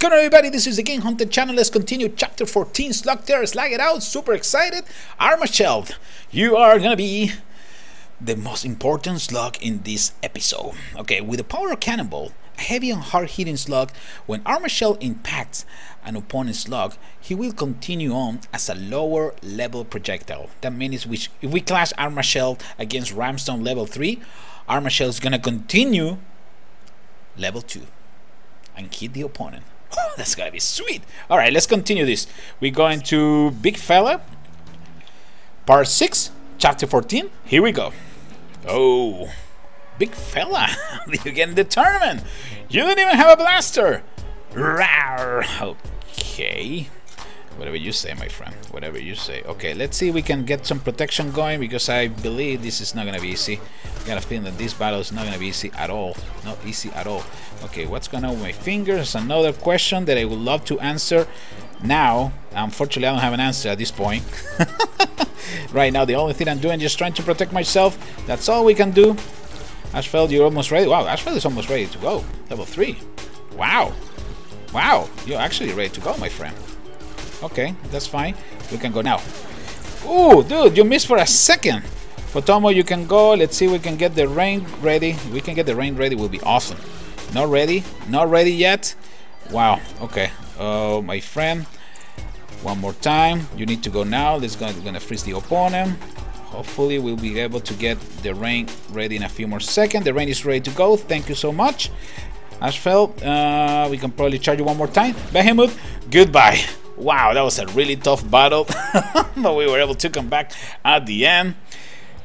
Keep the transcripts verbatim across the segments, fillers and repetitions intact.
going on, everybody? This is the GameHuntah channel. Let's continue chapter fourteen. Slugterra, slag it out. Super excited. Armashell, you are going to be the most important slug in this episode. Okay, with the power of Cannonball, a heavy and hard-hitting slug, when Armashell impacts an opponent's slug, he will continue on as a lower level projectile. That means we if we clash Armashell against Rammstone level three, Armashell is going to continue level two and hit the opponent. That's going to be sweet. Alright, let's continue this. We're going to Big Fella, part six, chapter fourteen. Here we go. Oh, Big Fella, you get in the tournament. You don't even have a blaster. Rawr. Okay, whatever you say, my friend, whatever you say. Okay, let's see if we can get some protection going, because I believe this is not going to be easy. I got a feeling that this battle is not going to be easy at all. Not easy at all. Okay, what's going on with my fingers? Another question that I would love to answer. Now, unfortunately, I don't have an answer at this point. Right now, the only thing I'm doing is just trying to protect myself. That's all we can do. Ashfeld, you're almost ready. Wow, Ashfeld is almost ready to go. level three. Wow. Wow. You're actually ready to go, my friend. Okay, that's fine. We can go now. Ooh, dude, you missed for a second. Potomo, you can go. Let's see if we can get the rain ready. If we can get the rain ready, will be awesome. Not ready. Not ready yet. Wow. Okay. Oh, my friend. One more time. You need to go now. This is going to freeze the opponent. Hopefully, we'll be able to get the rain ready in a few more seconds. The rain is ready to go. Thank you so much, Ashfeld. Uh, we can probably charge you one more time. Behemoth, goodbye. Wow, that was a really tough battle. But we were able to come back at the end.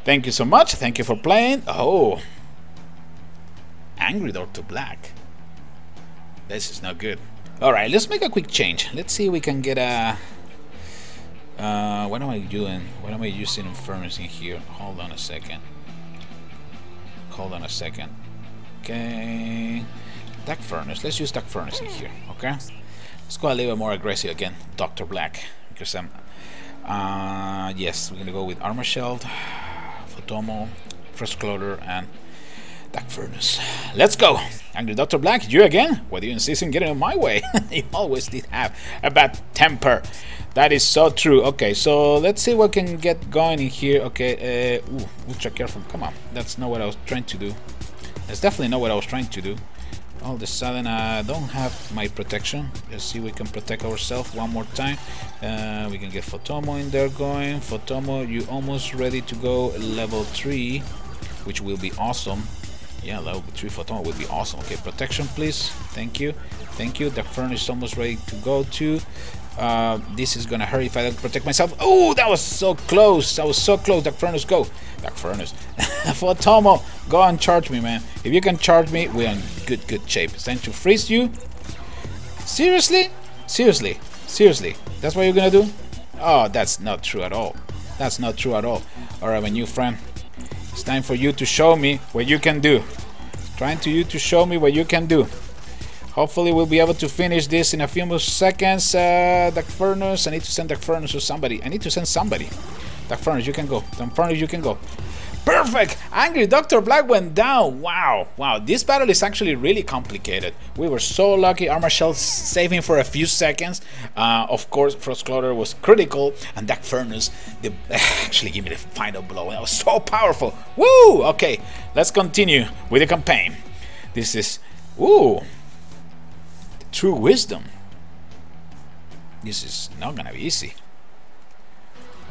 Thank you so much. Thank you for playing. Oh. Angry Doctor Blakk. This is not good. Alright, let's make a quick change. Let's see if we can get a... Uh, what am I doing? What am I using in furnace in here? Hold on a second. Hold on a second. Okay. Dark Furnace. Let's use Dark Furnace in here. Okay. Let's go a little bit more aggressive again. Doctor Blakk. Because I'm... Uh, yes, we're going to go with Armashell, Potomo, Fresh Clotor, and Dark Furnace. Let's go! Angry Doctor Blakk, you again? Why do you insist on getting in my way? You always did have a bad temper. That is so true. Okay, so let's see what can get going in here. Okay, uh, ooh, ultra careful. Come on, that's not what I was trying to do. That's definitely not what I was trying to do. All of a sudden, I don't have my protection. Let's see if we can protect ourselves one more time. Uh, we can get Potomo in there going. Potomo, you almost ready to go level three, which will be awesome. Yeah, level three Potomo will be awesome. Okay, protection, please. Thank you. Thank you. The furnace is almost ready to go too. Uh, this is gonna hurt if I don't protect myself. Oh, that was so close. That was so close. Dark Furnace, go. Dark Furnace. Potomo, go and charge me, man. If you can charge me, we're in good, good shape. It's time to freeze you. Seriously? Seriously? Seriously? That's what you're gonna do? Oh, that's not true at all. That's not true at all. Alright, my new friend. It's time for you to show me what you can do. It's time to you to show me what you can do. Hopefully we'll be able to finish this in a few more seconds. Uh, Dark Furnace, I need to send Dark Furnace to somebody. I need to send somebody. Dark Furnace, you can go. Dark Furnace, you can go. Perfect! Angry Doctor Blakk went down. Wow, wow. This battle is actually really complicated. We were so lucky. Armashell saving for a few seconds. Uh, of course, Frost Clotor was critical, and Dark Furnace the, actually gave me the final blow. That was so powerful. Woo! Okay, let's continue with the campaign. This is... Ooh! True wisdom. This is not gonna be easy.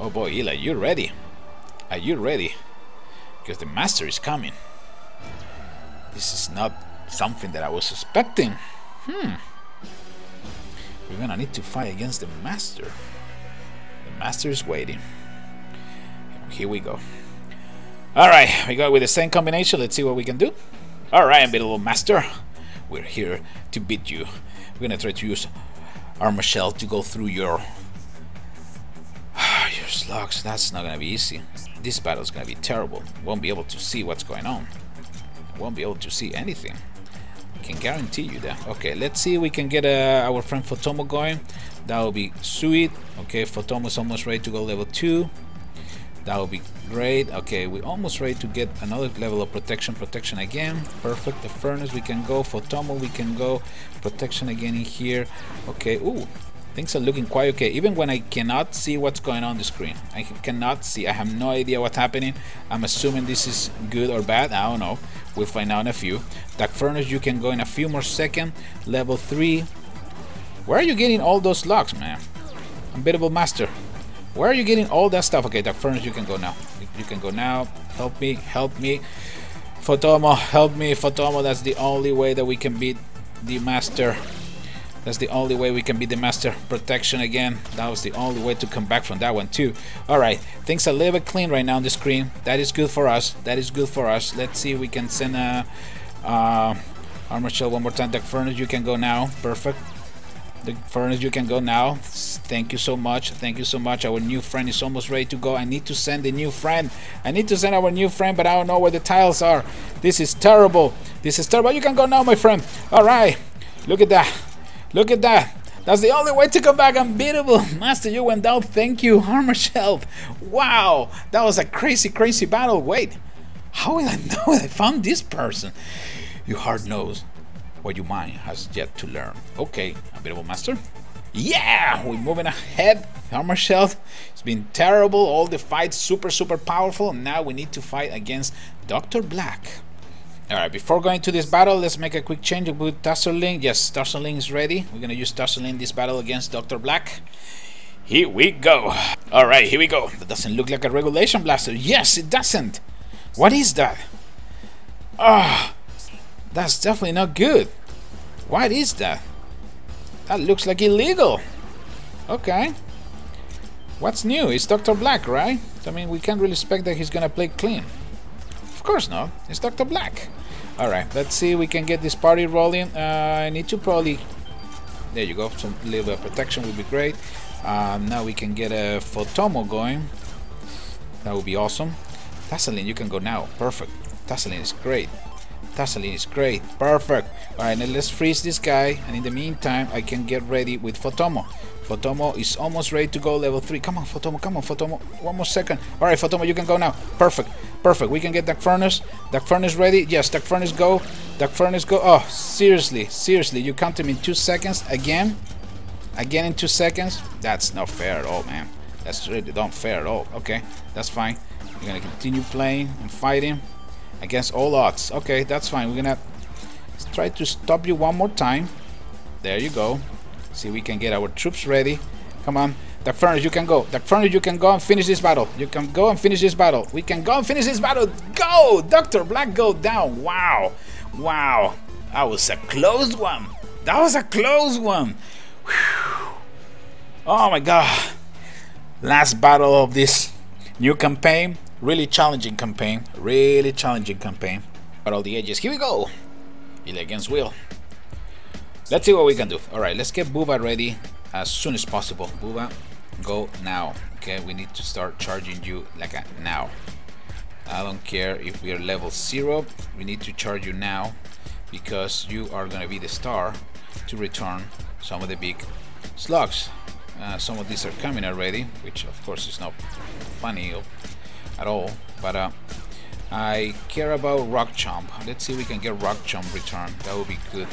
Oh boy, Eli, you ready? Are you ready? Because the master is coming. This is not something that I was expecting. Hmm. We're gonna need to fight against the master. The master is waiting. Here we go. All right, we go with the same combination. Let's see what we can do. All right, little master. We're here to beat you. We're gonna try to use Armashell to go through your your slugs. That's not gonna be easy. This battle's gonna be terrible. Won't be able to see what's going on. Won't be able to see anything. I can guarantee you that. Okay, let's see if we can get uh, our friend Potomo going. That'll be sweet. Okay, Potomo's almost ready to go level two. That would be great. Okay, we're almost ready to get another level of protection. Protection again. Perfect. The furnace we can go. Potomo we can go. Protection again in here. Okay. Ooh. Things are looking quite okay. Even when I cannot see what's going on the screen. I cannot see. I have no idea what's happening. I'm assuming this is good or bad. I don't know. We'll find out in a few. Dark Furnace, you can go in a few more seconds. Level three. Where are you getting all those locks, man? Unbeatable Master. Where are you getting all that stuff? Okay, Dark Furnace, you can go now. You can go now. Help me. Help me. Potomo, help me. Potomo, that's the only way that we can beat the Master. That's the only way we can be the master. Protection again. That was the only way to come back from that one too. Alright, things are a little bit clean right now on the screen. That is good for us. That is good for us. Let's see if we can send a... Uh, Armashell one more time. Dark Furnace, you can go now. Perfect. The furnace, you can go now. Thank you so much. Thank you so much. Our new friend is almost ready to go. I need to send the new friend. I need to send our new friend, but I don't know where the tiles are. This is terrible. This is terrible. You can go now, my friend. Alright. Look at that. Look at that. That's the only way to come back. Unbeatable. Master, you went down. Thank you, Armashell. Wow. That was a crazy, crazy battle. Wait. How will I know I found this person? Your heart knows what your mind has yet to learn. Okay, Unbeatable Master. Yeah, we're moving ahead. Armashell, it's been terrible. All the fights super, super powerful. And now we need to fight against Doctor Blakk. Alright, before going to this battle, let's make a quick change with Tazerling. Yes, Tazerling is ready. We're gonna use Tazerling in this battle against Doctor Blakk. Here we go. Alright, here we go. That doesn't look like a regulation blaster. Yes, it doesn't. What is that? Ah, oh, that's definitely not good. What is that? That looks like illegal. Okay. What's new? It's Doctor Blakk, right? I mean, we can't really expect that he's gonna play clean. Of course not. It's Doctor Blakk. Alright, let's see if we can get this party rolling. Uh, I need to probably... There you go. Some little bit of protection would be great. Um, now we can get a Potomo going. That would be awesome. Tazerling, you can go now. Perfect. Tazerling is great. Tazerling is great. Perfect. Alright, now let's freeze this guy. And in the meantime, I can get ready with Potomo. Potomo is almost ready to go. Level three. Come on, Potomo. Come on, Potomo. One more second. Alright, Potomo, you can go now. Perfect. Perfect. We can get Dark Furnace. Dark Furnace ready. Yes, Dark Furnace go. Dark Furnace go. Oh, seriously. Seriously. You count him in two seconds. Again. Again in two seconds. That's not fair at all, man. That's really not fair at all. Okay. That's fine. We're going to continue playing and fighting against all odds. Okay, that's fine. We're going to try to stop you one more time. There you go. See, we can get our troops ready. Come on. Dark Furnace, you can go. Dark Furnace, you can go and finish this battle. You can go and finish this battle. We can go and finish this battle. Go! Doctor Blakk go down. Wow. Wow. That was a close one. That was a close one. Whew. Oh my god. Last battle of this new campaign. Really challenging campaign. Really challenging campaign. At all the edges. Here we go. Eli against Will. Let's see what we can do. Alright, let's get Booba ready as soon as possible. Booba. Go now. Okay, we need to start charging you like a now. I don't care if we are level zero, we need to charge you now because you are gonna be the star to return some of the big slugs. Uh, some of these are coming already, which of course is not funny at all, but uh, I care about Rock Chomp. Let's see if we can get Rock Chomp returned. That would be good.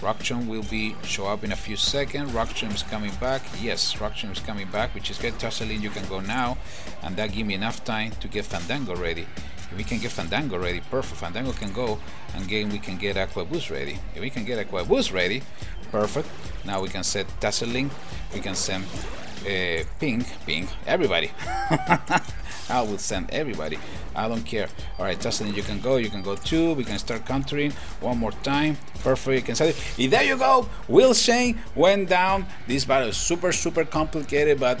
Rock Chomp will be show up in a few seconds. Rock Chomp is coming back. Yes, Rock Chomp is coming back, which is good. Tazerling, you can go now, and that give me enough time to get Fandango ready. If we can get Fandango ready, perfect. Fandango can go, and again we can get Aqua Boost ready. If we can get Aqua Boost ready, perfect. Now we can set Tazerling. We can send uh, Pink, Pink, everybody. I will send everybody. I don't care. Alright, Tazerling, you can go. You can go too. We can start countering one more time. Perfect. You can set it. There you go. Will Shane went down. This battle is super, super complicated, but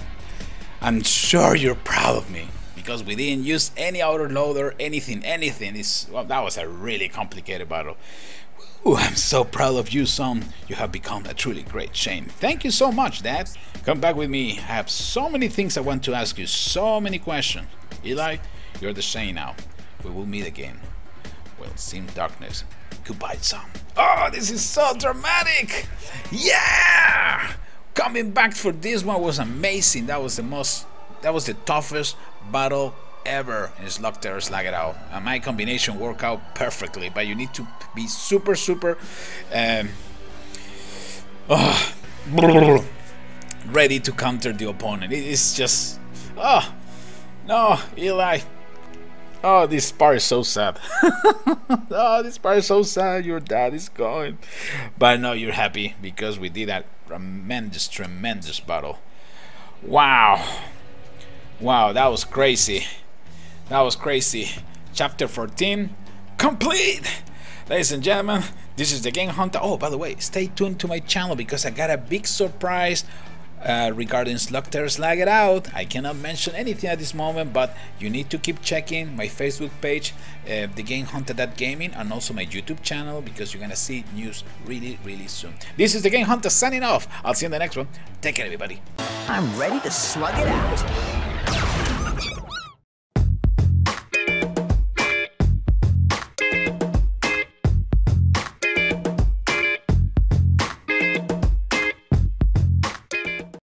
I'm sure you're proud of me because we didn't use any autoloader, anything, anything. It's, well, that was a really complicated battle. Ooh, I'm so proud of you, son. You have become a truly great Shane. Thank you so much, Dad. Come back with me. I have so many things I want to ask you. So many questions. Eli, you're the Shane now. We will meet again. Well, seem darkness. Goodbye, son. Oh, this is so dramatic. Yeah! Coming back for this one was amazing. That was the most That was the toughest battle ever in Slugterra Slugterra, and my combination worked out perfectly, but you need to be super super um, oh, ready to counter the opponent. It is just, oh no, Eli, oh this part is so sad. Oh this part is so sad, your dad is gone. But no, you're happy because we did that tremendous tremendous battle. Wow. Wow, that was crazy. That was crazy. Chapter fourteen complete. Ladies and gentlemen, this is the GameHuntah. Oh, by the way, stay tuned to my channel because I got a big surprise uh, regarding Slugterra Slugterra. I cannot mention anything at this moment, but you need to keep checking my Facebook page, uh, the game huntah dot gaming, and also my YouTube channel because you're gonna see news really, really soon. This is the GameHuntah signing off. I'll see you in the next one. Take care, everybody. I'm ready to slug it out.